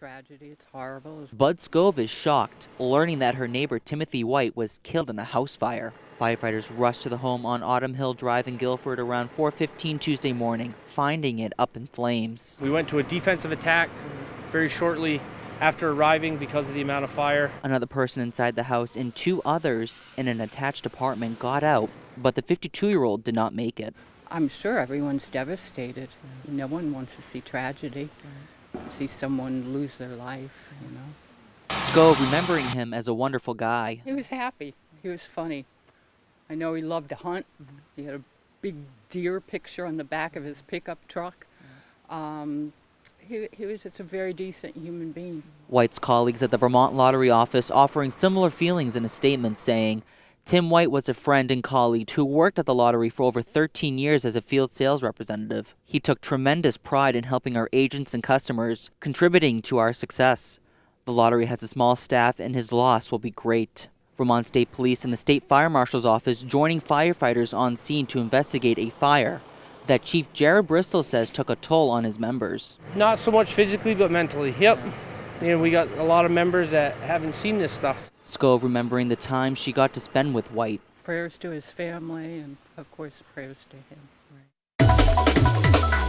tragedy. It's horrible. Bud Scove is shocked, learning that her neighbor Timothy White was killed in a house fire. Firefighters rushed to the home on Autumn Hill Drive in Guilford around 4:15 Tuesday morning, finding it up in flames. We went to a defensive attack very shortly after arriving because of the amount of fire. Another person inside the house and two others in an attached apartment got out, but the 52-year-old did not make it. I'm sure everyone's devastated. No one wants to see tragedy, to see someone lose their life, you know. Scove remembering him as a wonderful guy. He was happy. He was funny. I know he loved to hunt. He had a big deer picture on the back of his pickup truck. He was just a very decent human being. White's colleagues at the Vermont Lottery Office offering similar feelings in a statement, saying, Tim White was a friend and colleague who worked at the lottery for over 13 years as a field sales representative. He took tremendous pride in helping our agents and customers, contributing to our success. The lottery has a small staff and his loss will be great. Vermont State Police and the State Fire Marshal's Office joining firefighters on scene to investigate a fire that Chief Jared Bristol says took a toll on his members. Not so much physically, but mentally. Yep. You know, we got a lot of members that haven't seen this stuff. Scove remembering the time she got to spend with White. Prayers to his family and, of course, prayers to him. Right.